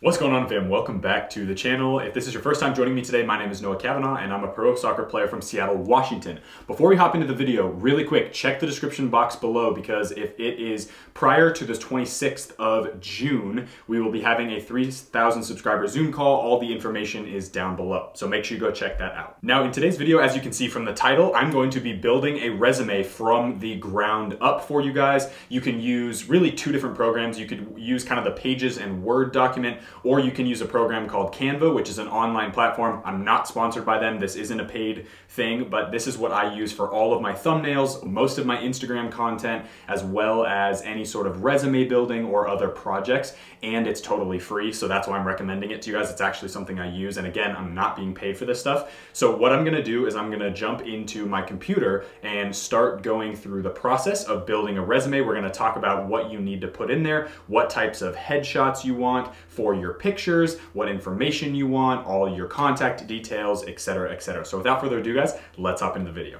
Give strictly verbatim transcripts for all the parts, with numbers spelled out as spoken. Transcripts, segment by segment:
What's going on, fam? Welcome back to the channel. If this is your first time joining me today, my name is Noah Cavanaugh and I'm a pro soccer player from Seattle, Washington. Before we hop into the video, really quick, check the description box below, because if it is prior to the twenty-sixth of June, we will be having a three thousand subscriber Zoom call. All the information is down below, so make sure you go check that out. Now, in today's video, as you can see from the title, I'm going to be building a resume from the ground up for you guys. You can use really two different programs. You could use kind of the Pages and Word document, or you can use a program called Canva, which is an online platform. I'm not sponsored by them. This isn't a paid thing, but this is what I use for all of my thumbnails, most of my Instagram content, as well as any sort of resume building or other projects. And it's totally free, so that's why I'm recommending it to you guys. It's actually something I use. And again, I'm not being paid for this stuff. So what I'm gonna do is I'm gonna jump into my computer and start going through the process of building a resume. We're gonna talk about what you need to put in there, what types of headshots you want for your pictures, what information you want, all your contact details, et cetera, et cetera. So without further ado, guys, let's hop into the video.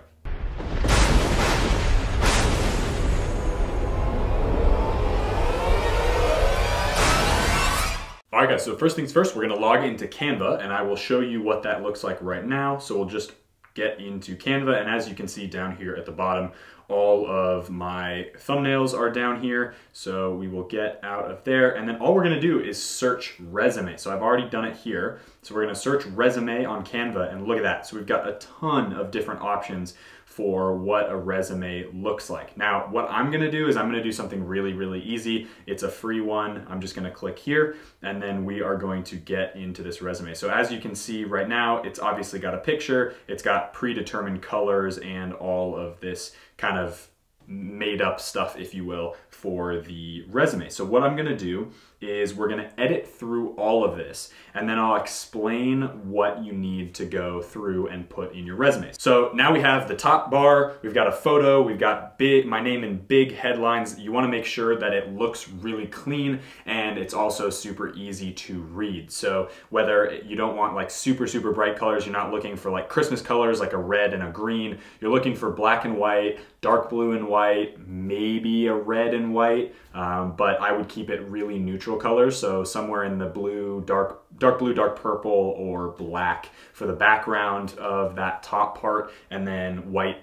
All right, guys, so first things first, we're gonna log into Canva and I will show you what that looks like right now. So we'll just get into Canva, and as you can see down here at the bottom, all of my thumbnails are down here, so we will get out of there. And then all we're gonna do is search resume. So I've already done it here. So we're gonna search resume on Canva, and look at that. So we've got a ton of different options for what a resume looks like. Now, what I'm gonna do is I'm gonna do something really, really easy. It's a free one. I'm just gonna click here, and then we are going to get into this resume. So as you can see right now, it's obviously got a picture, it's got predetermined colors and all of this kind of made up stuff, if you will, for the resume. So what I'm gonna do is we're gonna edit through all of this, and then I'll explain what you need to go through and put in your resume. So now we have the top bar, we've got a photo, we've got big, my name in big headlines. You wanna make sure that it looks really clean and it's also super easy to read. So whether you don't want like super, super bright colors, you're not looking for like Christmas colors, like a red and a green, you're looking for black and white, dark blue and white, maybe a red and white, um, but I would keep it really neutral colors, so somewhere in the blue, dark dark blue, dark purple, or black for the background of that top part, and then white,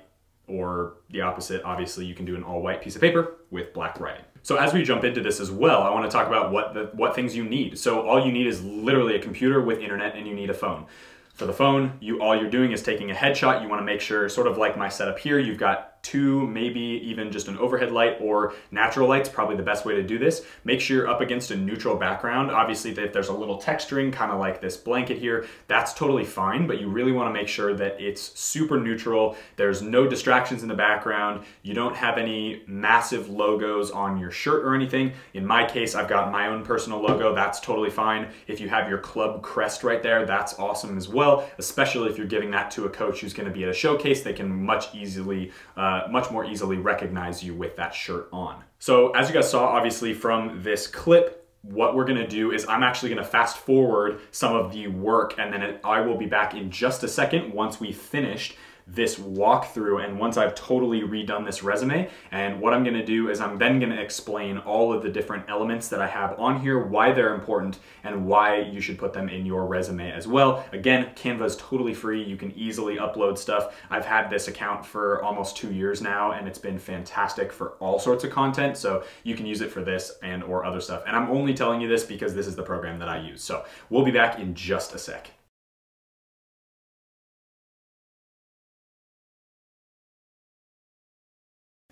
or the opposite. Obviously, you can do an all-white piece of paper with black writing. So as we jump into this as well, I want to talk about what the, what things you need. So all you need is literally a computer with internet, and you need a phone. For the phone, you all you're doing is taking a headshot. You want to make sure, sort of like my setup here, you've got two, maybe even just an overhead light or natural light's probably the best way to do this. Make sure you're up against a neutral background. Obviously, if there's a little texturing, kind of like this blanket here, that's totally fine, but you really want to make sure that it's super neutral. There's no distractions in the background. You don't have any massive logos on your shirt or anything. In my case, I've got my own personal logo. That's totally fine. If you have your club crest right there, that's awesome as well. Well, especially if you're giving that to a coach who's going to be at a showcase, they can much easily, uh, much more easily recognize you with that shirt on. So as you guys saw, obviously, from this clip, what we're gonna do is I'm actually gonna fast forward some of the work, and then it, I will be back in just a second once we finished this walkthrough and once I've totally redone this resume. And what I'm gonna do is I'm then gonna explain all of the different elements that I have on here, why they're important, and why you should put them in your resume as well. Again, Canva is totally free. You can easily upload stuff. I've had this account for almost two years now, and it's been fantastic for all sorts of content. So you can use it for this and or other stuff. And I'm only telling you this because this is the program that I use. So we'll be back in just a sec.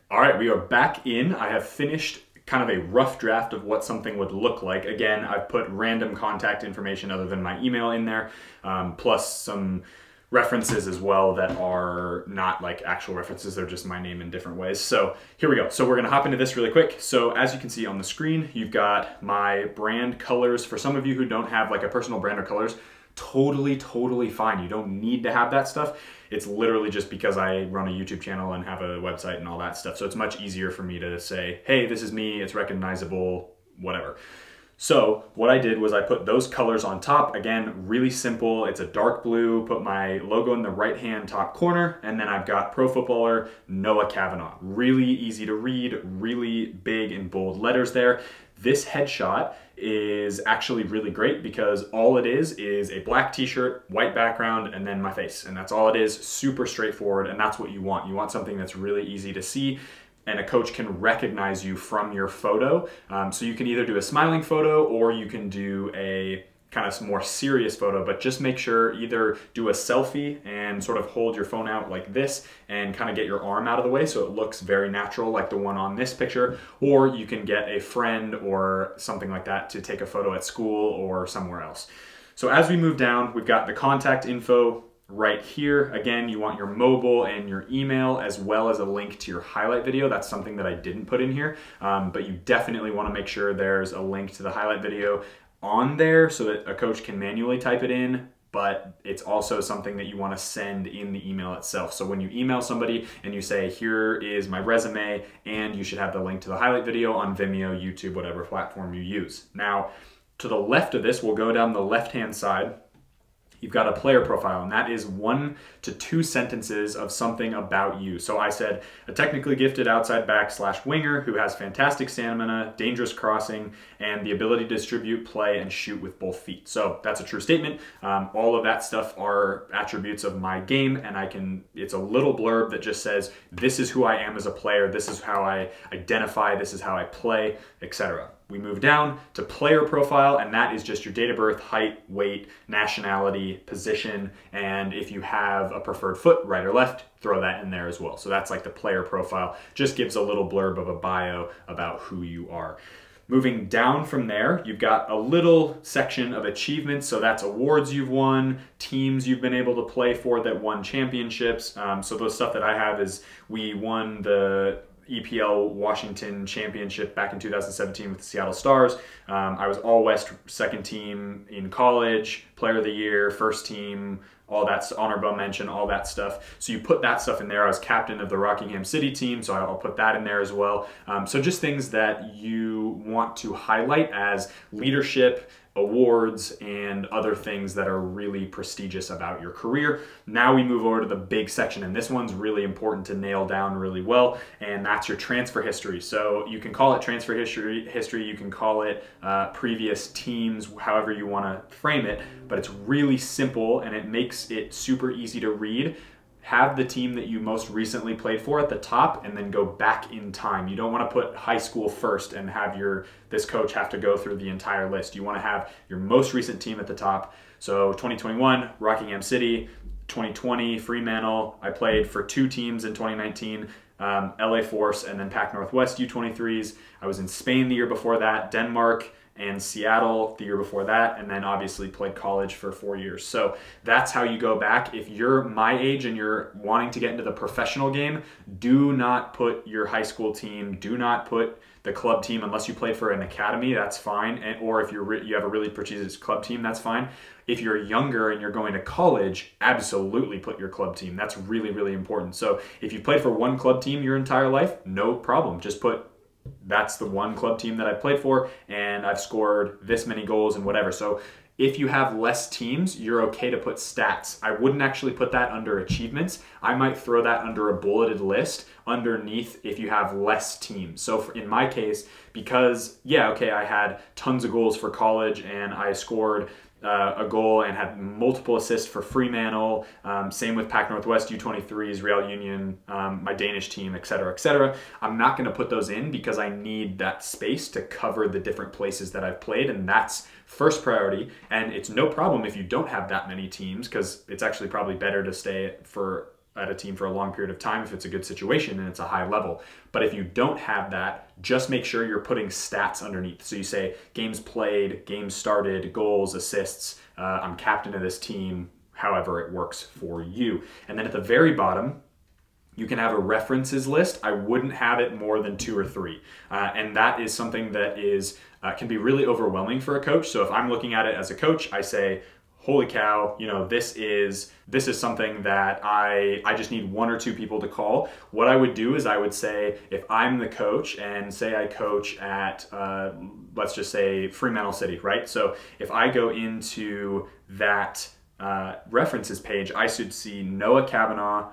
All right, we are back in. I have finished kind of a rough draft of what something would look like. Again, I've put random contact information other than my email in there, um, plus some references as well that are not like actual references, they're just my name in different ways. So here we go. So we're gonna hop into this really quick. So as you can see on the screen, you've got my brand colors. For some of you who don't have like a personal brand or colors, totally, totally fine. You don't need to have that stuff. It's literally just because I run a YouTube channel and have a website and all that stuff. So it's much easier for me to say, hey, this is me, it's recognizable, whatever. So what I did was I put those colors on top. Again, really simple. It's a dark blue, put my logo in the right-hand top corner, and then I've got pro footballer Noah Cavanaugh. Really easy to read, really big and bold letters there. This headshot is actually really great because all it is is a black t-shirt, white background, and then my face. And that's all it is, super straightforward, and that's what you want. You want something that's really easy to see, and a coach can recognize you from your photo. Um, so you can either do a smiling photo or you can do a kind of more serious photo, but just make sure either do a selfie and sort of hold your phone out like this and kind of get your arm out of the way so it looks very natural like the one on this picture, or you can get a friend or something like that to take a photo at school or somewhere else. So as we move down, we've got the contact info right here. Again, you want your mobile and your email as well as a link to your highlight video. That's something that I didn't put in here, um, but you definitely want to make sure there's a link to the highlight video on there so that a coach can manually type it in, but it's also something that you want to send in the email itself. So when you email somebody and you say, here is my resume, and you should have the link to the highlight video on Vimeo, YouTube, whatever platform you use. Now, to the left of this, we'll go down the left-hand side. You've got a player profile, and that is one to two sentences of something about you. So I said, a technically gifted outside back slash winger who has fantastic stamina, dangerous crossing, and the ability to distribute, play, and shoot with both feet. So that's a true statement. Um, all of that stuff are attributes of my game, and I can, it's a little blurb that just says, this is who I am as a player, this is how I identify, this is how I play, et cetera. We move down to player profile, and that is just your date of birth, height, weight, nationality, position, and if you have a preferred foot, right or left, throw that in there as well. So that's like the player profile, just gives a little blurb of a bio about who you are. Moving down from there, you've got a little section of achievements. So that's awards you've won, teams you've been able to play for that won championships. Um, so the stuff that I have is we won the E P L Washington Championship back in two thousand seventeen with the Seattle Stars. Um, I was All-West second team in college, player of the year, first team, all that's honorable mention, all that stuff. So you put that stuff in there. I was captain of the Rockingham City team, so I'll put that in there as well. Um, so just things that you want to highlight as leadership, awards, and other things that are really prestigious about your career. Now we move over to the big section, and this one's really important to nail down really well, and that's your transfer history. So you can call it transfer history, history, you can call it uh, previous teams, however you want to frame it, but it's really simple and it makes it super easy to read. Have the team that you most recently played for at the top and then go back in time. You don't want to put high school first and have your this coach have to go through the entire list. You want to have your most recent team at the top. So twenty twenty-one, Rockingham City, twenty twenty, Fremantle. I played for two teams in twenty nineteen, um, L A Force and then Pac Northwest U twenty-threes. I was in Spain the year before that, Denmark, and Seattle the year before that, and then obviously played college for four years. So that's how you go back. If you're my age and you're wanting to get into the professional game, do not put your high school team, do not put the club team unless you play for an academy, that's fine. And, or if you're, you have a really prestigious club team, that's fine. If you're younger and you're going to college, absolutely put your club team. That's really, really important. So if you've played for one club team your entire life, no problem. Just put that's the one club team that I played for and I've scored this many goals and whatever. So if you have less teams, you're okay to put stats. I wouldn't actually put that under achievements. I might throw that under a bulleted list underneath if you have less teams. So for, in my case, because yeah, okay, I had tons of goals for college and I scored Uh, a goal and had multiple assists for Fremantle, um, same with Pac Northwest, U twenty-threes, Real Union, um, my Danish team, et cetera, et cetera. I'm not going to put those in because I need that space to cover the different places that I've played, and that's first priority. And it's no problem if you don't have that many teams, because it's actually probably better to stay for at a team for a long period of time if it's a good situation and it's a high level. But if you don't have that, just make sure you're putting stats underneath. So you say games played, games started, goals, assists, uh, I'm captain of this team, however it works for you. And then at the very bottom, you can have a references list. I wouldn't have it more than two or three. Uh, and that is something that is uh, can be really overwhelming for a coach. So if I'm looking at it as a coach, I say, holy cow, you know, this is this is something that I, I just need one or two people to call. What I would do is I would say, if I'm the coach and say I coach at, uh, let's just say Fremantle City, right? So if I go into that uh, references page, I should see Noah Cavanaugh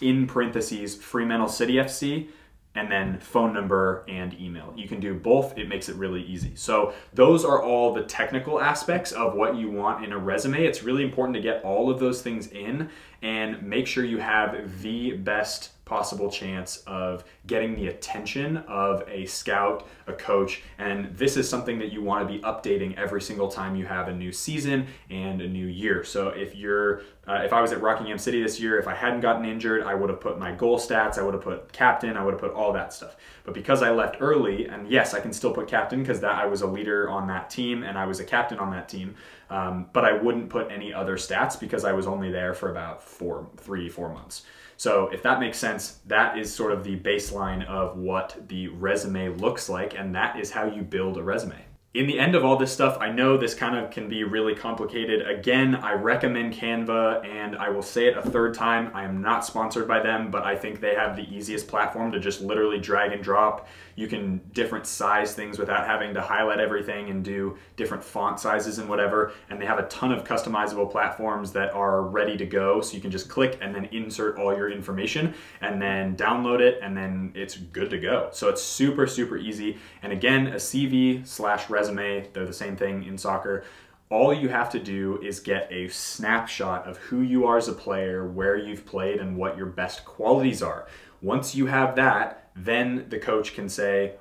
in parentheses Fremantle City F C and then phone number and email. You can do both, it makes it really easy. So those are all the technical aspects of what you want in a resume. It's really important to get all of those things in and make sure you have the best possible chance of getting the attention of a scout, a coach, and this is something that you want to be updating every single time you have a new season and a new year. So if you're, uh, if I was at Rockingham City this year, if I hadn't gotten injured, I would have put my goal stats, I would have put captain, I would have put all that stuff. But because I left early, and yes, I can still put captain because that I was a leader on that team and I was a captain on that team, um, but I wouldn't put any other stats because I was only there for about four, three, four months. So if that makes sense, that is sort of the baseline of what the resume looks like, and that is how you build a resume. In the end of all this stuff, I know this kind of can be really complicated. Again, I recommend Canva, and I will say it a third time, I am not sponsored by them, but I think they have the easiest platform to just literally drag and drop. You can different size things without having to highlight everything and do different font sizes and whatever, and they have a ton of customizable platforms that are ready to go, so you can just click and then insert all your information and then download it, and then it's good to go. So it's super, super easy, and again, a C V slash resume Resume, they're the same thing in soccer. All you have to do is get a snapshot of who you are as a player, where you've played, and what your best qualities are. Once you have that, then the coach can say,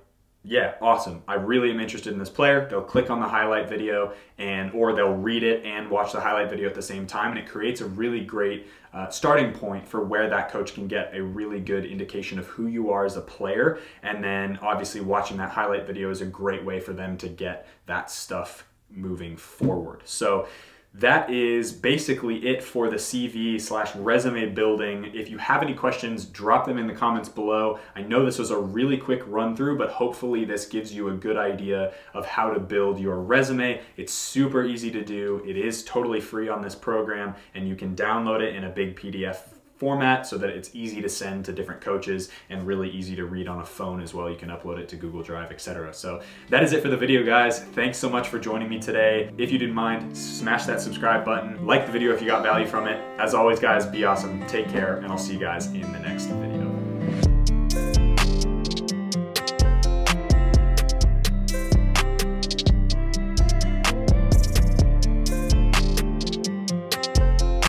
yeah, awesome, I really am interested in this player. They'll click on the highlight video, and or they'll read it and watch the highlight video at the same time, and it creates a really great uh, starting point for where that coach can get a really good indication of who you are as a player, and then obviously watching that highlight video is a great way for them to get that stuff moving forward. So that is basically it for the C V slash resume building. If you have any questions, drop them in the comments below. I know this was a really quick run through, but hopefully this gives you a good idea of how to build your resume. It's super easy to do. It is totally free on this program, and you can download it in a big P D F format so that it's easy to send to different coaches and really easy to read on a phone as well. You can upload it to Google Drive, et cetera. So that is it for the video, guys. Thanks so much for joining me today. If you didn't mind, smash that subscribe button. Like the video if you got value from it. As always, guys, be awesome. Take care, and I'll see you guys in the next video.